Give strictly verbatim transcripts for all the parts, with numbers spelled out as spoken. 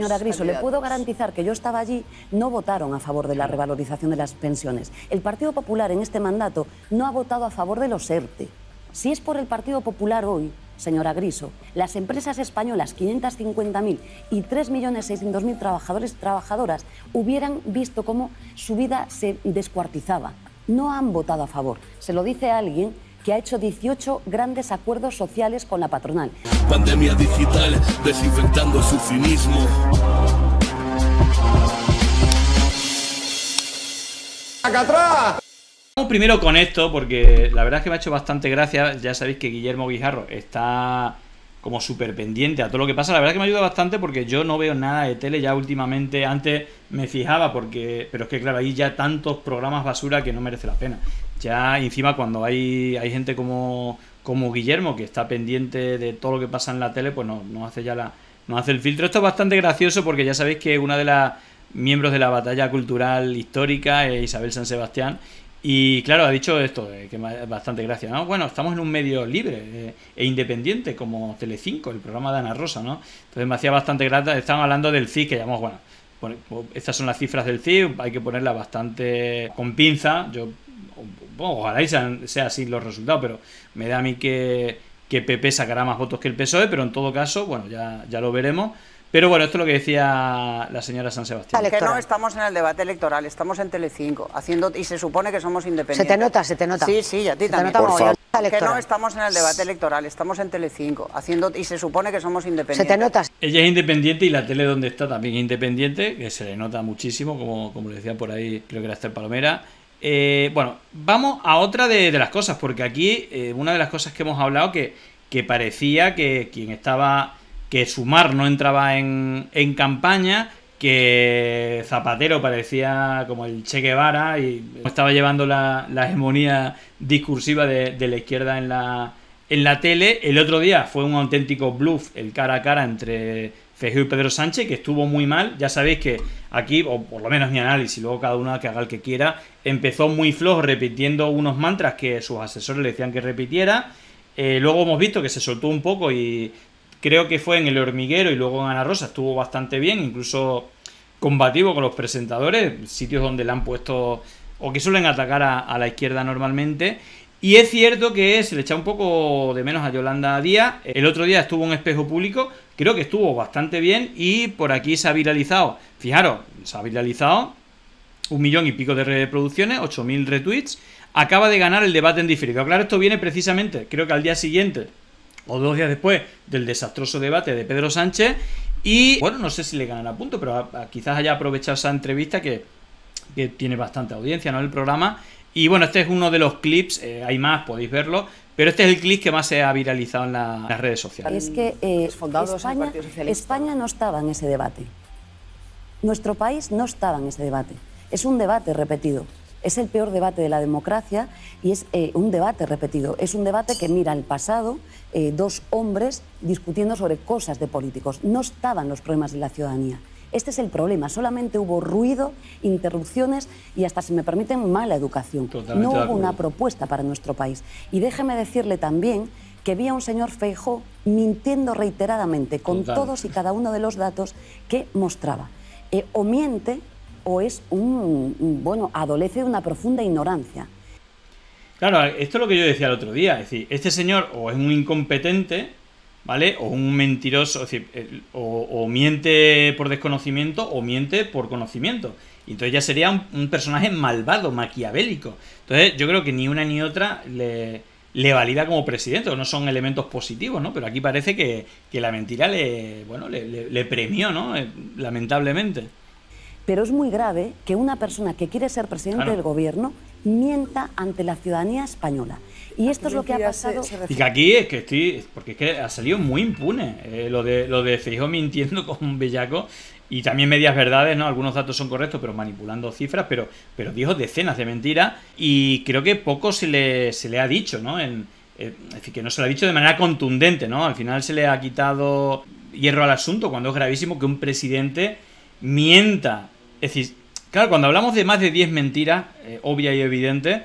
Señora Griso, le puedo garantizar que yo estaba allí, no votaron a favor de la revalorización de las pensiones. El Partido Popular en este mandato no ha votado a favor de los E R T E. Si es por el Partido Popular hoy, señora Griso, las empresas españolas, quinientos cincuenta mil y tres millones seiscientos mil trabajadores y trabajadoras, hubieran visto cómo su vida se descuartizaba. No han votado a favor. Se lo dice a alguien que ha hecho dieciocho grandes acuerdos sociales con la patronal. Pandemia digital, desinfectando su cinismo. ¡Acá atrás! Vamos primero con esto, porque la verdad es que me ha hecho bastante gracia. Ya sabéis que Guillermo Guijarro está como súper pendiente a todo lo que pasa. La verdad es que me ayuda bastante porque yo no veo nada de tele ya últimamente. Antes me fijaba porque... Pero es que claro, hay ya tantos programas basura que no merece la pena. Ya encima cuando hay, hay gente como, como Guillermo, que está pendiente de todo lo que pasa en la tele, pues no, no hace ya la, no hace el filtro. Esto es bastante gracioso porque ya sabéis que una de las miembros de la batalla cultural histórica es Isabel San Sebastián. Y claro, ha dicho esto, que es bastante gracia, ¿no? Bueno, estamos en un medio libre e independiente, como Telecinco, el programa de Ana Rosa, ¿no? Entonces me hacía bastante gracia. Estaban hablando del C I S, que llamamos, bueno, estas son las cifras del C I S, hay que ponerlas bastante con pinza. Yo, ojalá y sean, sea así los resultados, pero me da a mí que, que P P sacará más votos que el P S O E, pero en todo caso, bueno, ya, ya lo veremos. Pero bueno, esto es lo que decía la señora San Sebastián. Que no estamos en el debate electoral, estamos en Telecinco, haciendo, y se supone que somos independientes. Se te nota, se te nota. Sí, sí, a ti se también. Te nota, por favor. Que no estamos en el debate electoral, estamos en Telecinco, haciendo, y se supone que somos independientes. Se te nota. Ella es independiente y la tele donde está también es independiente, que se le nota muchísimo, como, como le decía por ahí, creo que era Esther Palomera. Eh, bueno, vamos a otra de, de las cosas, porque aquí eh, una de las cosas que hemos hablado que, que parecía que quien estaba... que Sumar no entraba en, en campaña, que Zapatero parecía como el Che Guevara y estaba llevando la, la hegemonía discursiva de, de la izquierda en la, en la tele. El otro día fue un auténtico bluff el cara a cara entre Feijóo y Pedro Sánchez, que estuvo muy mal. Ya sabéis que aquí, o por lo menos mi análisis, luego cada uno que haga el que quiera, empezó muy flojo repitiendo unos mantras que sus asesores le decían que repitiera. Eh, luego hemos visto que se soltó un poco y... Creo que fue en El Hormiguero y luego en Ana Rosa estuvo bastante bien, incluso combativo con los presentadores, sitios donde le han puesto o que suelen atacar a, a la izquierda normalmente. Y es cierto que se le echa un poco de menos a Yolanda Díaz. El otro día estuvo en Espejo Público, creo que estuvo bastante bien y por aquí se ha viralizado. Fijaros, se ha viralizado un millón y pico de reproducciones, ocho mil retweets. Acaba de ganar el debate en diferido. Claro, esto viene precisamente, creo que al día siguiente... o dos días después del desastroso debate de Pedro Sánchez. Y bueno, no sé si le ganará punto, pero a, a, quizás haya aprovechado esa entrevista que, que tiene bastante audiencia, ¿no? El programa. Y bueno, este es uno de los clips, eh, hay más, podéis verlo, pero este es el clip que más se ha viralizado en, la, en las redes sociales. Es que eh, España, España no estaba en ese debate. Nuestro país no estaba en ese debate. Es un debate repetido. Es el peor debate de la democracia y es eh, un debate repetido. Es un debate que mira al pasado, eh, dos hombres discutiendo sobre cosas de políticos. No estaban los problemas de la ciudadanía. Este es el problema. Solamente hubo ruido, interrupciones y hasta, si me permiten, mala educación. Totalmente no hubo una propuesta para nuestro país. Y déjeme decirle también que vi a un señor Feijóo mintiendo reiteradamente con Total. todos y cada uno de los datos que mostraba. Eh, o miente... o es un, bueno, adolece de una profunda ignorancia. Claro, esto es lo que yo decía el otro día, es decir, este señor o es un incompetente, ¿vale? O un mentiroso, es decir, o, o miente por desconocimiento o miente por conocimiento. Entonces ya sería un, un personaje malvado, maquiavélico. Entonces yo creo que ni una ni otra le, le valida como presidente, no son elementos positivos, ¿no? Pero aquí parece que, que la mentira le, bueno, le, le, le premió, ¿no? Lamentablemente. Pero es muy grave que una persona que quiere ser presidente claro. del gobierno mienta ante la ciudadanía española. Y esto es lo que ha pasado... Se, se y que aquí es que estoy... Porque es que ha salido muy impune eh, lo de, lo de Feijóo mintiendo como un bellaco. Y también medias verdades, ¿no? Algunos datos son correctos, pero manipulando cifras. Pero, pero dijo decenas de mentiras. Y creo que poco se le, se le ha dicho, ¿no? En, eh, es decir, que no se lo ha dicho de manera contundente, ¿no? Al final se le ha quitado hierro al asunto cuando es gravísimo que un presidente mienta. Es decir, claro, cuando hablamos de más de diez mentiras, eh, obvia y evidente,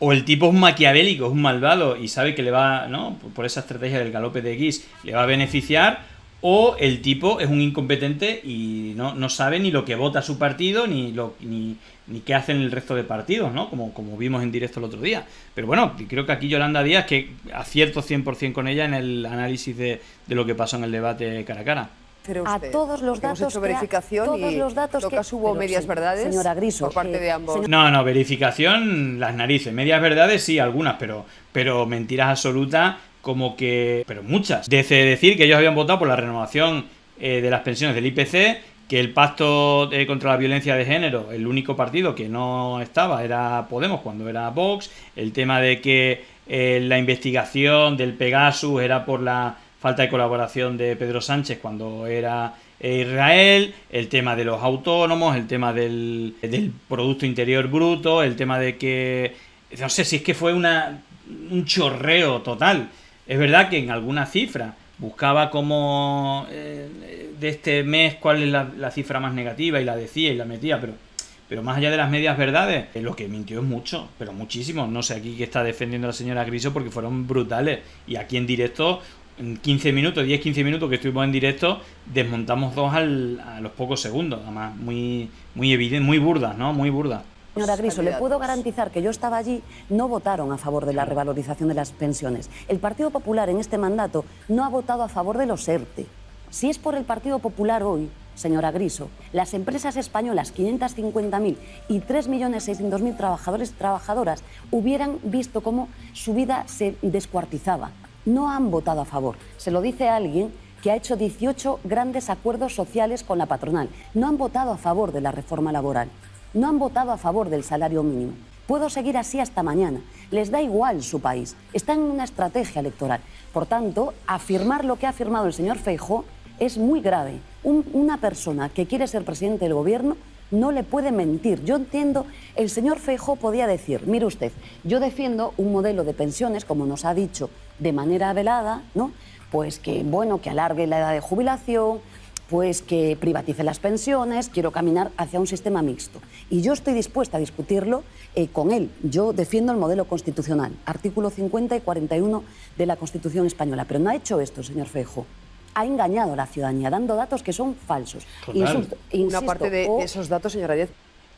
o el tipo es un maquiavélico, es un malvado y sabe que le va, ¿no? Por esa estrategia del galope de Guis, le va a beneficiar, o el tipo es un incompetente y no, no sabe ni lo que vota su partido, ni lo ni, ni qué hacen el resto de partidos, ¿no? Como, como vimos en directo el otro día. Pero bueno, creo que aquí Yolanda Díaz, que acierto cien por cien con ella en el análisis de, de lo que pasó en el debate cara a cara. Usted, a todos los datos hemos hecho verificación que a, todos los datos tocas que, hubo medias sí, verdades señora Griso, por parte eh, de ambos. No, no, verificación las narices, medias verdades sí, algunas, pero, pero mentiras absolutas como que... pero muchas. Desde decir que ellos habían votado por la renovación eh, de las pensiones del I P C, que el pacto eh, contra la violencia de género, el único partido que no estaba era Podemos cuando era Vox, el tema de que eh, la investigación del Pegasus era por la falta de colaboración de Pedro Sánchez cuando era Israel, el tema de los autónomos, el tema del, del Producto Interior Bruto, el tema de que... no sé, si es que fue una, un chorreo total. Es verdad que en alguna cifra buscaba como eh, de este mes cuál es la, la cifra más negativa y la decía y la metía, pero... pero más allá de las medias verdades, lo que mintió es mucho, pero muchísimo. No sé aquí qué está defendiendo la señora Griso porque fueron brutales. Y aquí en directo... en quince minutos, diez quince minutos que estuvimos en directo, desmontamos dos al, a los pocos segundos, además muy muy evidente, muy burdas, ¿no? Muy burdas. Señora Griso, le puedo garantizar que yo estaba allí, no votaron a favor de la revalorización de las pensiones. El Partido Popular en este mandato no ha votado a favor de los ERTE. Si es por el Partido Popular hoy, señora Griso, las empresas españolas, quinientos cincuenta mil y tres millones seiscientos mil trabajadores y trabajadoras, hubieran visto cómo su vida se descuartizaba. No han votado a favor. Se lo dice alguien que ha hecho dieciocho grandes acuerdos sociales con la patronal. No han votado a favor de la reforma laboral. No han votado a favor del salario mínimo. Puedo seguir así hasta mañana. Les da igual su país. Están en una estrategia electoral. Por tanto, afirmar lo que ha afirmado el señor Feijóo es muy grave. Un, una persona que quiere ser presidente del gobierno no le puede mentir. Yo entiendo, el señor Feijóo podía decir, mire usted, yo defiendo un modelo de pensiones, como nos ha dicho, de manera velada, ¿no? Pues que, bueno, que alargue la edad de jubilación, pues que privatice las pensiones, quiero caminar hacia un sistema mixto. Y yo estoy dispuesta a discutirlo eh, con él. Yo defiendo el modelo constitucional, artículo cincuenta y cuarenta y uno de la Constitución Española. Pero no ha hecho esto, señor Feijóo. Ha engañado a la ciudadanía, dando datos que son falsos. Insulto, insisto, una parte de, o... de esos datos, señora Díaz.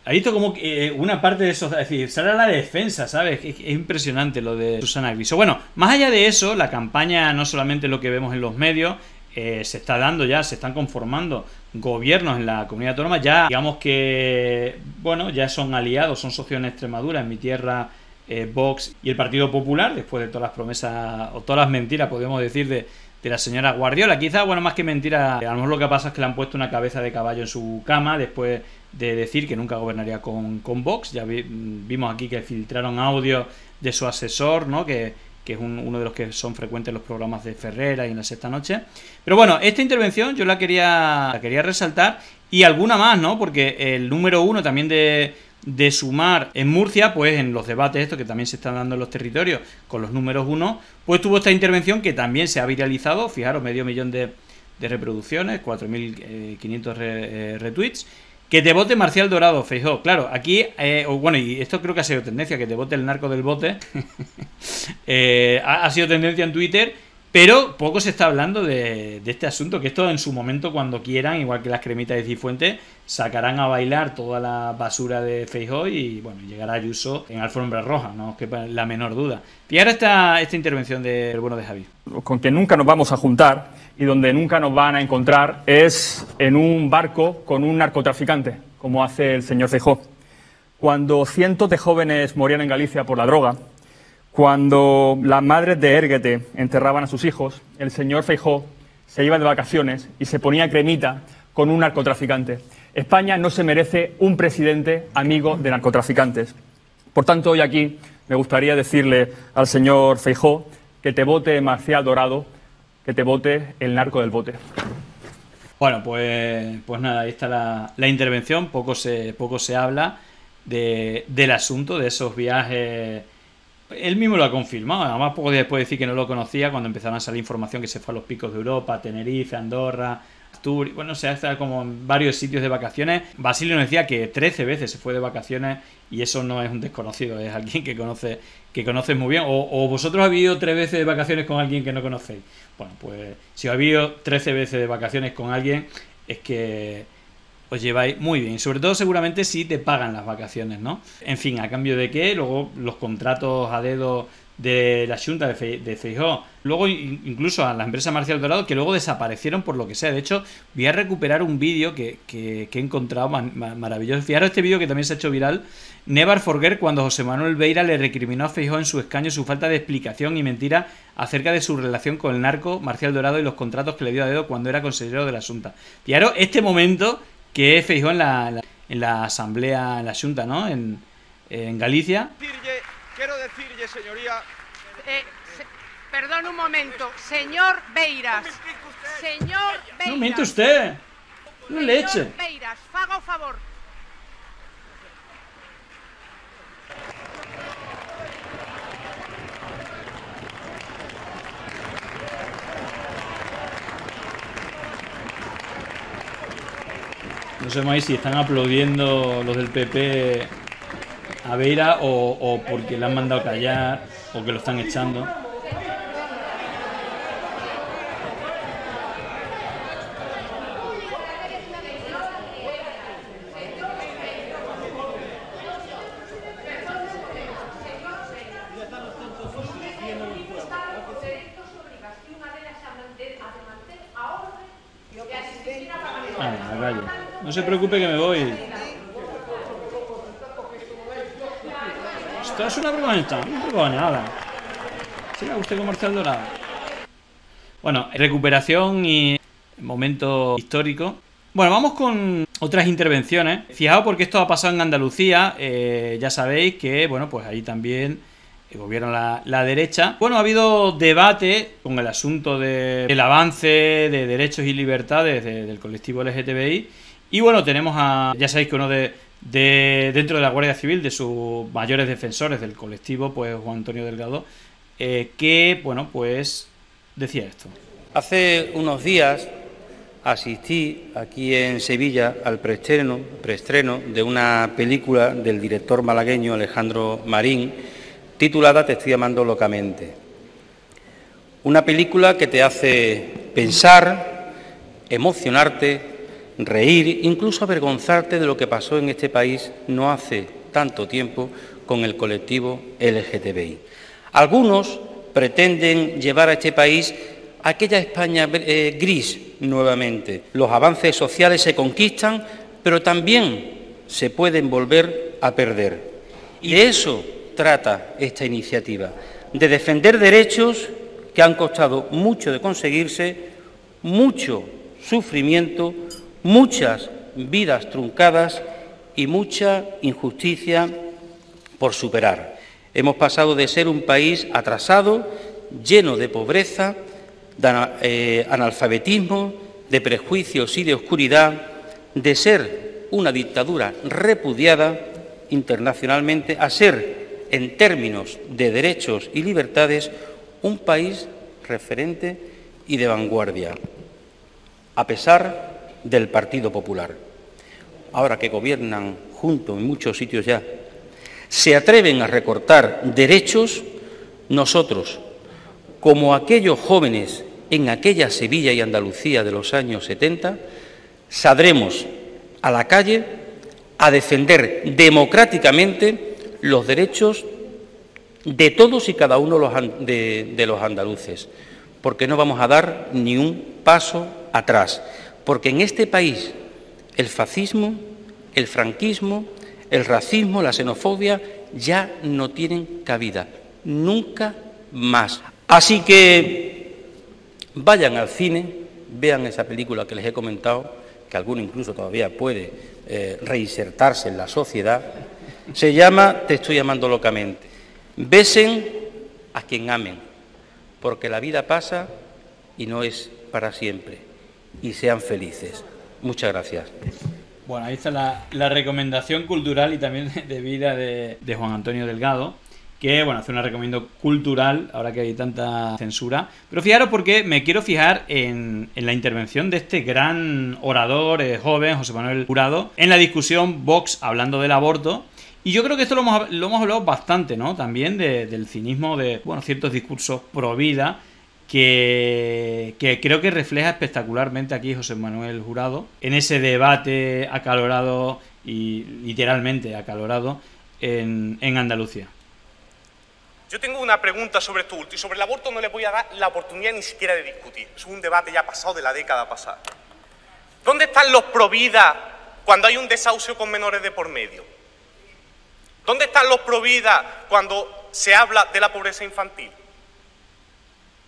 Ha visto como que eh, una parte de eso, es decir, sale a la defensa, ¿sabes? Es, es impresionante lo de Susana Griso. Bueno, más allá de eso, la campaña no solamente lo que vemos en los medios, eh, se está dando ya, se están conformando gobiernos en la comunidad autónoma, ya digamos que, bueno, ya son aliados, son socios en Extremadura, en mi tierra, eh, Vox y el Partido Popular, después de todas las promesas, o todas las mentiras, podríamos decir, de... de la señora Guardiola. Quizá, bueno, más que mentira, a lo mejor lo que pasa es que le han puesto una cabeza de caballo en su cama después de decir que nunca gobernaría con, con Vox. Ya vi, vimos aquí que filtraron audio de su asesor, ¿no? Que, que es un, uno de los que son frecuentes en los programas de Ferrera y en La Sexta Noche. Pero bueno, esta intervención yo la quería, la quería resaltar y alguna más, ¿no? Porque el número uno también de... de Sumar en Murcia, pues en los debates estos que también se están dando en los territorios con los números uno, pues tuvo esta intervención que también se ha viralizado, fijaros, medio millón de, de reproducciones, cuatro mil quinientos re, eh, retweets, que te vote Marcial Dorado, Feijóo, claro, aquí, eh, bueno, y esto creo que ha sido tendencia, que te vote el narco del bote, eh, ha, ha sido tendencia en Twitter, pero poco se está hablando de, de este asunto, que esto en su momento, cuando quieran, igual que las cremitas de Cifuentes, sacarán a bailar toda la basura de Feijóo y, bueno, llegará Ayuso en alfombra roja, no os quepa la menor duda. Y ahora está esta intervención del bueno de Javi. Con que nunca nos vamos a juntar y donde nunca nos van a encontrar es en un barco con un narcotraficante, como hace el señor Feijóo. Cuando cientos de jóvenes morían en Galicia por la droga, cuando las madres de Érguete enterraban a sus hijos, el señor Feijóo se iba de vacaciones y se ponía cremita con un narcotraficante. España no se merece un presidente amigo de narcotraficantes. Por tanto, hoy aquí me gustaría decirle al señor Feijóo que te vote Marcial Dorado, que te vote el narco del bote. Bueno, pues, pues nada, ahí está la, la intervención. Poco se, poco se habla de, del asunto, de esos viajes... Él mismo lo ha confirmado, además poco después de decir que no lo conocía cuando empezaron a salir información que se fue a los picos de Europa, Tenerife, Andorra, Asturias, bueno, o sea, está como en varios sitios de vacaciones. Basilio nos decía que trece veces se fue de vacaciones y eso no es un desconocido, es alguien que conoce, que conoces muy bien. O, o vosotros habéis ido tres veces de vacaciones con alguien que no conocéis. Bueno, pues si habéis ido trece veces de vacaciones con alguien es que os lleváis muy bien, sobre todo seguramente si te pagan las vacaciones, ¿no? En fin, ¿a cambio de qué? Luego los contratos a dedo de la Junta de, Fe, de Feijóo, luego incluso a la empresa Marcial Dorado, que luego desaparecieron por lo que sea. De hecho, voy a recuperar un vídeo que, que, que he encontrado maravilloso. Fijaros este vídeo que también se ha hecho viral. Never forget cuando José Manuel Beiras le recriminó a Feijóo en su escaño su falta de explicación y mentira acerca de su relación con el narco Marcial Dorado y los contratos que le dio a dedo cuando era consejero de la Junta. Fijaros este momento que Feijóo en la, la, en la asamblea, en la Junta, ¿no? En, en Galicia. Quiero decirle, señoría... Eh, se, perdón un momento, señor Beiras. Señor Beiras. No miente usted. No le eche. Señor Beiras, haga un favor. No sé si están aplaudiendo los del P P... a Beiras o, o porque le han mandado callar o que lo están echando. Ah, vaya. No se preocupe que me voy. Esto es una vergüenza, no digo nada. Siga usted con Marcial Dorado. Bueno, recuperación y momento histórico. Bueno, vamos con otras intervenciones. Fijaos porque esto ha pasado en Andalucía. Eh, ya sabéis que, bueno, pues ahí también gobierna la, la derecha. Bueno, ha habido debate con el asunto de, del avance de derechos y libertades de, del colectivo L G T B I. Y bueno, tenemos a, ya sabéis que uno de... De, dentro de la Guardia Civil, de sus mayores defensores del colectivo, pues Juan Antonio Delgado, eh, que, bueno, pues decía esto. Hace unos días asistí aquí en Sevilla al preestreno, preestreno de una película del director malagueño Alejandro Marín, titulada Te estoy amando locamente. Una película que te hace pensar, emocionarte, reír, incluso avergonzarte de lo que pasó en este país no hace tanto tiempo con el colectivo L G T B I. Algunos pretenden llevar a este país a aquella España eh, gris nuevamente. Los avances sociales se conquistan, pero también se pueden volver a perder. Y de eso trata esta iniciativa, de defender derechos que han costado mucho de conseguirse, mucho sufrimiento, muchas vidas truncadas y mucha injusticia por superar. Hemos pasado de ser un país atrasado, lleno de pobreza, de analfabetismo, de prejuicios y de oscuridad, de ser una dictadura repudiada internacionalmente, a ser, en términos de derechos y libertades, un país referente y de vanguardia, a pesar del Partido Popular. Ahora que gobiernan juntos en muchos sitios ya, se atreven a recortar derechos. Nosotros, como aquellos jóvenes en aquella Sevilla y Andalucía de los años setenta, saldremos a la calle a defender democráticamente los derechos de todos y cada uno de, de los andaluces, porque no vamos a dar ni un paso atrás. Porque en este país el fascismo, el franquismo, el racismo, la xenofobia ya no tienen cabida. Nunca más. Así que vayan al cine, vean esa película que les he comentado, que alguno incluso todavía puede eh, reinsertarse en la sociedad. Se llama Te estoy amando locamente. Besen a quien amen, porque la vida pasa y no es para siempre. Y sean felices. Muchas gracias. Bueno, ahí está la, la recomendación cultural y también de vida de, de Juan Antonio Delgado. que, bueno, hace una recomiendo cultural, ahora que hay tanta censura. Pero fijaros porque me quiero fijar en, en la intervención de este gran orador eh, joven, José Manuel Jurado, en la discusión Vox hablando del aborto. Y yo creo que esto lo hemos, lo hemos hablado bastante, ¿no? También de, del cinismo de, bueno, ciertos discursos pro vida que, que creo que refleja espectacularmente aquí José Manuel Jurado en ese debate acalorado y literalmente acalorado en, en Andalucía. Yo tengo una pregunta sobre esto último y sobre el aborto no le voy a dar la oportunidad ni siquiera de discutir. Es un debate ya pasado de la década pasada. ¿Dónde están los pro vida cuando hay un desahucio con menores de por medio? ¿Dónde están los pro vida cuando se habla de la pobreza infantil?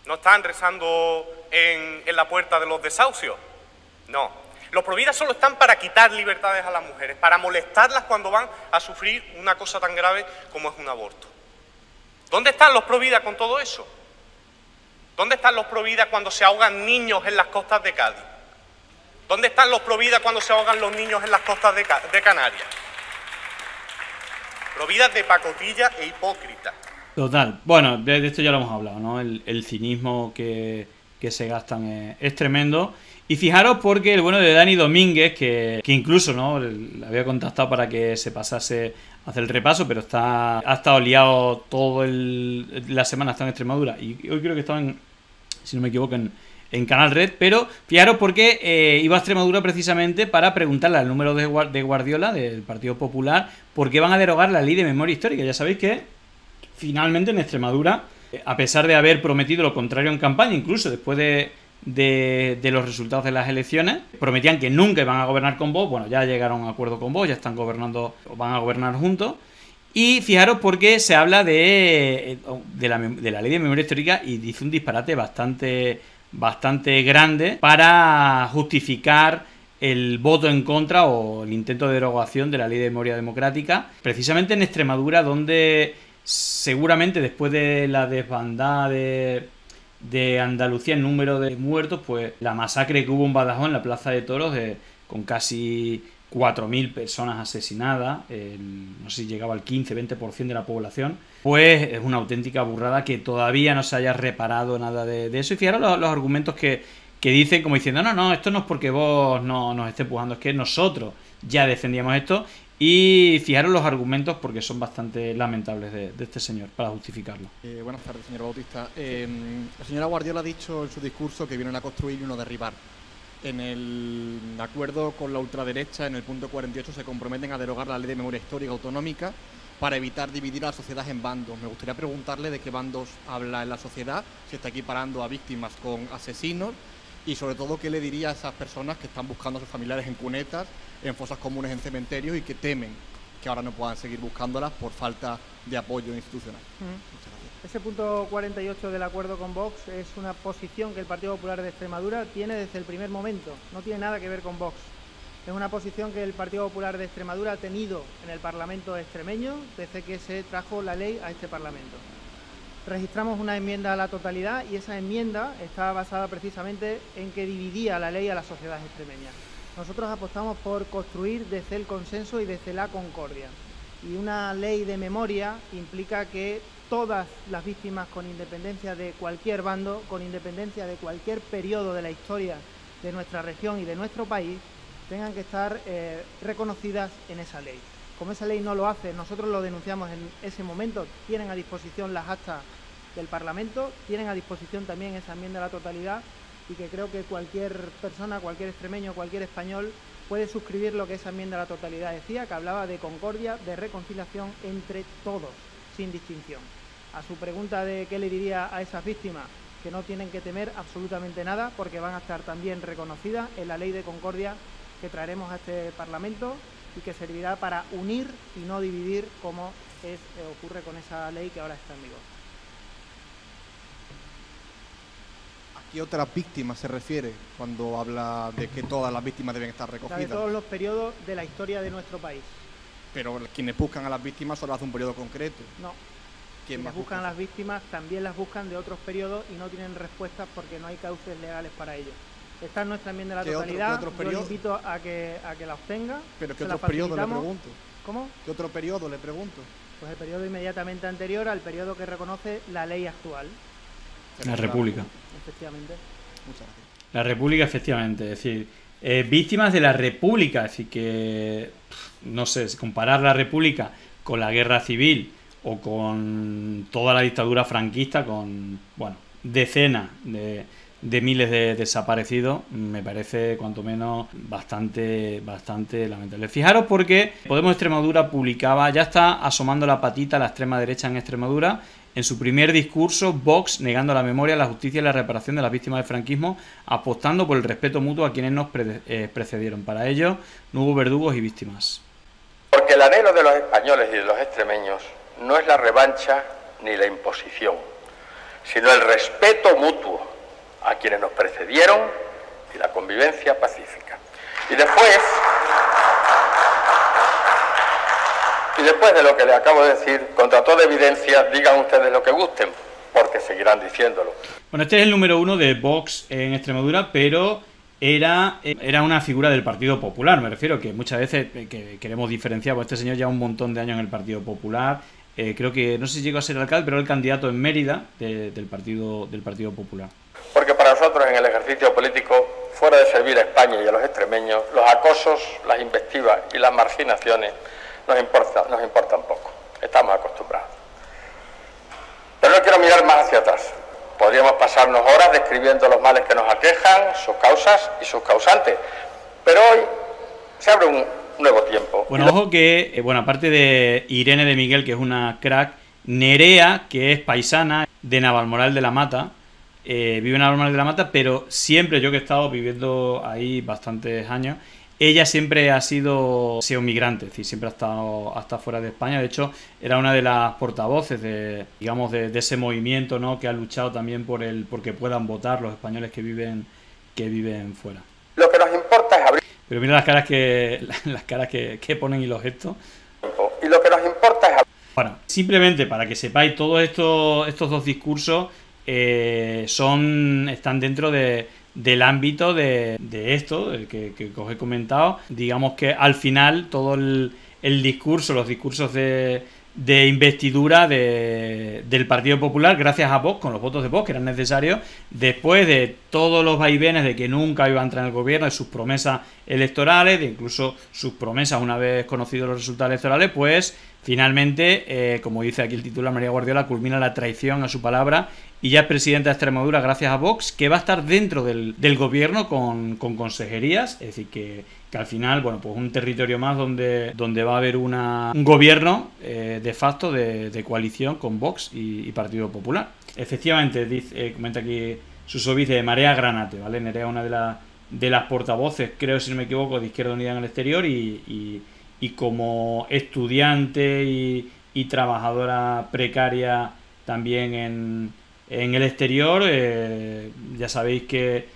¿No están rezando en, en la puerta de los desahucios? No. Los pro vida solo están para quitar libertades a las mujeres, para molestarlas cuando van a sufrir una cosa tan grave como es un aborto. ¿Dónde están los pro vida con todo eso? ¿Dónde están los pro vida cuando se ahogan niños en las costas de Cádiz? ¿Dónde están los pro vida cuando se ahogan los niños en las costas de, Ca de Canarias? Pro vida de pacotilla e hipócrita. Total. Bueno, de, de esto ya lo hemos hablado, ¿no? El, el cinismo que, que se gastan es, es tremendo. Y fijaros porque el bueno de Dani Domínguez, que, que incluso, ¿no?, le había contactado para que se pasase a hacer el repaso, pero está ha estado liado toda la semana, está en Extremadura. Y hoy creo que estaba, en, si no me equivoco, en, en Canal Red. Pero fijaros porque eh, iba a Extremadura precisamente para preguntarle al número de, de Guardiola, del Partido Popular, por qué van a derogar la ley de memoria histórica. Ya sabéis que finalmente en Extremadura, a pesar de haber prometido lo contrario en campaña, incluso después de... De, de los resultados de las elecciones, prometían que nunca iban a gobernar con Vox. Bueno, ya llegaron a un acuerdo con Vox, ya están gobernando, van a gobernar juntos. Y fijaros porque se habla de, de, la, de la ley de memoria histórica y dice un disparate bastante, bastante grande para justificar el voto en contra o el intento de derogación de la ley de memoria democrática, precisamente en Extremadura, donde seguramente después de la desbandada de... de Andalucía en número de muertos, pues la masacre que hubo en Badajoz en la Plaza de Toros, eh, con casi cuatro mil personas asesinadas, el, no sé si llegaba al quince veinte por ciento de la población, pues es una auténtica burrada que todavía no se haya reparado nada de, de eso. Y fijaros los, los argumentos que, que dicen, como diciendo, no, no, esto no es porque vos no nos esté empujando, es que nosotros ya defendíamos esto. Y fijaros los argumentos porque son bastante lamentables de, de este señor para justificarlo. Eh, buenas tardes, señor Bautista. Eh, la señora Guardiola ha dicho en su discurso que vienen a construir y no derribar. En el acuerdo con la ultraderecha, en el punto cuarenta y ocho, se comprometen a derogar la ley de memoria histórica autonómica para evitar dividir a la sociedad en bandos. Me gustaría preguntarle de qué bandos habla en la sociedad, si está equiparando a víctimas con asesinos y sobre todo qué le diría a esas personas que están buscando a sus familiares en cunetas, en fosas comunes, en cementerios y que temen que ahora no puedan seguir buscándolas por falta de apoyo institucional. Mm. Ese punto cuarenta y ocho del acuerdo con Vox es una posición que el Partido Popular de Extremadura tiene desde el primer momento, no tiene nada que ver con Vox. Es una posición que el Partido Popular de Extremadura ha tenido en el Parlamento extremeño desde que se trajo la ley a este Parlamento. Registramos una enmienda a la totalidad y esa enmienda estaba basada precisamente en que dividía la ley a la sociedad extremeña. Nosotros apostamos por construir desde el consenso y desde la concordia. Y una ley de memoria implica que todas las víctimas, con independencia de cualquier bando, con independencia de cualquier periodo de la historia de nuestra región y de nuestro país, tengan que estar eh, reconocidas en esa ley. Como esa ley no lo hace, nosotros lo denunciamos en ese momento, tienen a disposición las actas del Parlamento, tienen a disposición también esa enmienda a la totalidad, y que creo que cualquier persona, cualquier extremeño, cualquier español puede suscribir lo que esa enmienda a la totalidad decía, que hablaba de concordia, de reconciliación entre todos, sin distinción. A su pregunta de qué le diría a esas víctimas, que no tienen que temer absolutamente nada, porque van a estar también reconocidas en la ley de concordia que traeremos a este Parlamento y que servirá para unir y no dividir, como es, ocurre con esa ley que ahora está en vigor. ¿Qué otras víctimas se refiere cuando habla de que todas las víctimas deben estar recogidas? La de todos los periodos de la historia de nuestro país. Pero quienes buscan a las víctimas solo hace un periodo concreto. No. Quienes buscan, buscan a las víctimas también las buscan de otros periodos y no tienen respuestas porque no hay cauces legales para ello. Está en nuestra enmienda de la totalidad. Otro, Yo le invito a que, a que la obtenga. ¿Pero qué otro periodo le pregunto? ¿Cómo? ¿Qué otro periodo le pregunto? Pues el periodo inmediatamente anterior al periodo que reconoce la ley actual. La República. Efectivamente. Muchas gracias. La República, efectivamente. Es decir, eh, víctimas de la República. Así que, no sé, comparar la República con la guerra civil o con toda la dictadura franquista, con, bueno, decenas de... de miles de desaparecidos, me parece cuanto menos bastante bastante lamentable. Fijaros porque Podemos Extremadura publicaba, ya está asomando la patita a la extrema derecha en Extremadura, en su primer discurso, Vox negando la memoria, la justicia y la reparación de las víctimas del franquismo, apostando por el respeto mutuo a quienes nos pre eh, precedieron. Para ello, no hubo verdugos y víctimas. Porque el anhelo de los españoles y de los extremeños no es la revancha ni la imposición, sino el respeto mutuo a quienes nos precedieron y la convivencia pacífica. Y después, y después de lo que les acabo de decir, contra toda evidencia, digan ustedes lo que gusten, porque seguirán diciéndolo. Bueno, este es el número uno de Vox en Extremadura, pero era, era una figura del Partido Popular, me refiero, que muchas veces que queremos diferenciar, pues este señor ya un montón de años en el Partido Popular, eh, creo que, no sé si llegó a ser alcalde, pero era el candidato en Mérida de, del, partido, del Partido Popular. Porque para nosotros en el ejercicio político, fuera de servir a España y a los extremeños, los acosos, las invectivas y las marginaciones nos, importa, nos importan poco, estamos acostumbrados. Pero no quiero mirar más hacia atrás, podríamos pasarnos horas describiendo los males que nos aquejan, sus causas y sus causantes, pero hoy se abre un nuevo tiempo. Bueno, ojo que, eh, bueno, aparte de Irene de Miguel, que es una crack, Nerea, que es paisana de Navalmoral de la Mata, Eh, vive en Navalmoral de la Mata, pero siempre, yo que he estado viviendo ahí bastantes años, ella siempre ha sido migrante, es decir, siempre ha estado hasta fuera de España. De hecho, era una de las portavoces de, digamos, de, de ese movimiento, ¿no?, que ha luchado también por el porque puedan votar los españoles que viven que viven fuera. Lo que nos importa es abrir. Pero mira las caras que las caras que, que ponen y los gestos. Y lo que nos importa es abrir. Bueno, simplemente para que sepáis, todos estos estos dos discursos Eh, son están dentro de, del ámbito de, de esto el que, que os he comentado. Digamos que al final todo el, el discurso, los discursos de, de investidura de, del Partido Popular, gracias a Vox, con los votos de Vox que eran necesarios, después de todos los vaivenes de que nunca iba a entrar en el gobierno, de sus promesas electorales, de incluso sus promesas una vez conocidos los resultados electorales, pues finalmente, eh, como dice aquí el titular María Guardiola, culmina la traición a su palabra y ya es presidenta de Extremadura gracias a Vox, que va a estar dentro del, del gobierno con, con consejerías, es decir, que, que al final, bueno, pues un territorio más donde, donde va a haber una, un gobierno eh, de facto de, de coalición con Vox y, y Partido Popular. Efectivamente, dice, eh, comenta aquí Suso Viz de Marea Granate, ¿vale? Nerea es una de, la, de las portavoces, creo si no me equivoco, de Izquierda Unida en el exterior y... y y como estudiante y, y trabajadora precaria también en, en el exterior, eh, ya sabéis que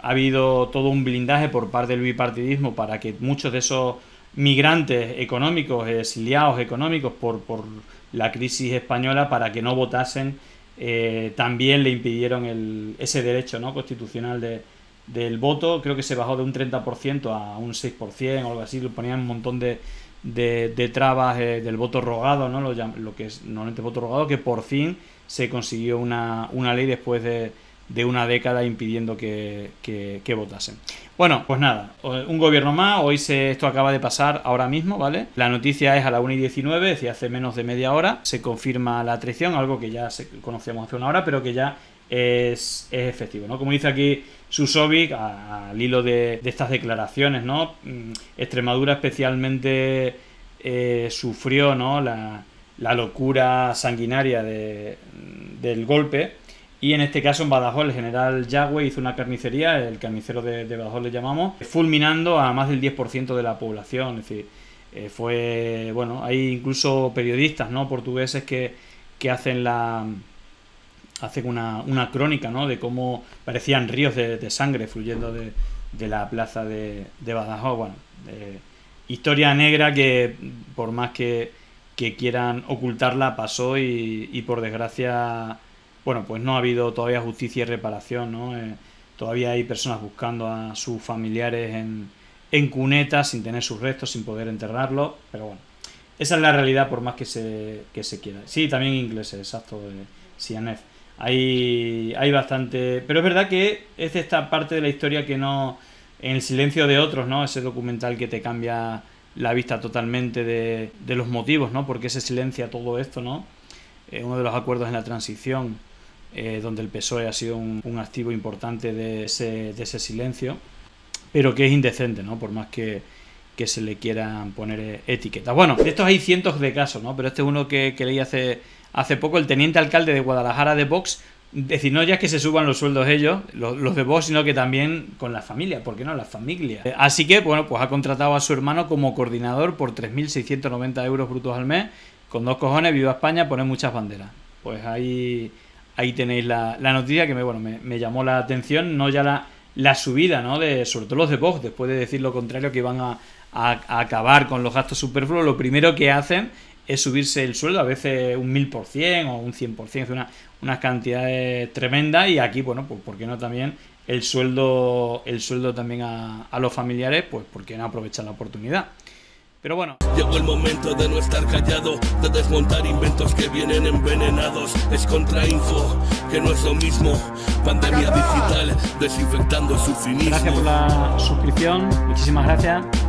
ha habido todo un blindaje por parte del bipartidismo para que muchos de esos migrantes económicos, exiliados económicos por, por la crisis española, para que no votasen, eh, también le impidieron el, ese derecho, ¿no?, constitucional de del voto. Creo que se bajó de un treinta por ciento a un seis por ciento o algo así, le ponían un montón de, de, de trabas eh, del voto rogado, ¿no?, lo, lo que es normalmente voto rogado, que por fin se consiguió una, una ley después de, de una década impidiendo que, que, que votasen. Bueno, pues nada, un gobierno más, hoy se, esto acaba de pasar ahora mismo, ¿vale? La noticia es a la una y diecinueve, es decir, hace menos de media hora, se confirma la traición, algo que ya se, conocíamos hace una hora, pero que ya es, es efectivo, ¿no? Como dice aquí Susovic, al hilo de, de estas declaraciones, ¿no?, Extremadura especialmente eh, sufrió, ¿no?, la, la locura sanguinaria de, del golpe, y en este caso en Badajoz el general Yagüe hizo una carnicería, el carnicero de, de Badajoz le llamamos, fulminando a más del diez por ciento de la población. Es decir, eh, fue, bueno, hay incluso periodistas, ¿no?, portugueses que, que hacen la... hacen una, una crónica, ¿no?, de cómo parecían ríos de, de sangre fluyendo de, de la plaza de, de Badajoz. Bueno, eh, historia negra que por más que, que quieran ocultarla pasó y, y por desgracia, bueno, pues no ha habido todavía justicia y reparación, ¿no? Eh, Todavía hay personas buscando a sus familiares en, en cunetas, sin tener sus restos, sin poder enterrarlos. Pero bueno, esa es la realidad por más que se, que se quiera. Sí, también ingleses, exacto, de Sianef. Hay, hay bastante... Pero es verdad que es esta parte de la historia que no... En el silencio de otros, ¿no? Ese documental que te cambia la vista totalmente de, de los motivos, ¿no? Porque se silencia todo esto, ¿no? Eh, uno de los acuerdos en la transición, eh, donde el P S O E ha sido un, un activo importante de ese, de ese silencio, pero que es indecente, ¿no? Por más que, que se le quieran poner etiquetas. Bueno, de estos hay cientos de casos, ¿no? Pero este es uno que, que leí hace, hace poco, el teniente alcalde de Guadalajara de Vox. Decir, no ya es que se suban los sueldos ellos, los, los de Vox, sino que también con la familia, ¿por qué no? La familia. Así que, bueno, pues ha contratado a su hermano como coordinador por tres mil seiscientos noventa euros brutos al mes, con dos cojones, viva España, poner muchas banderas. Pues ahí, ahí tenéis la, la noticia que me, bueno, me, me llamó la atención, no ya la, la subida, ¿no? De, sobre todo los de Vox, después de decir lo contrario, que iban a, a, a acabar con los gastos superfluos, lo primero que hacen es subirse el sueldo, a veces un mil por ciento o un cien por ciento, es una... unas cantidades tremendas. Y aquí, bueno, pues por qué no también el sueldo el sueldo también a, a los familiares, pues por qué no aprovechar la oportunidad. Pero bueno, llegó el momento de no estar callado, de desmontar inventos que vienen envenenados. Es contrainfo, que no es lo mismo. Pandemia digital, desinfectando su cinismo. Gracias por la suscripción, muchísimas gracias.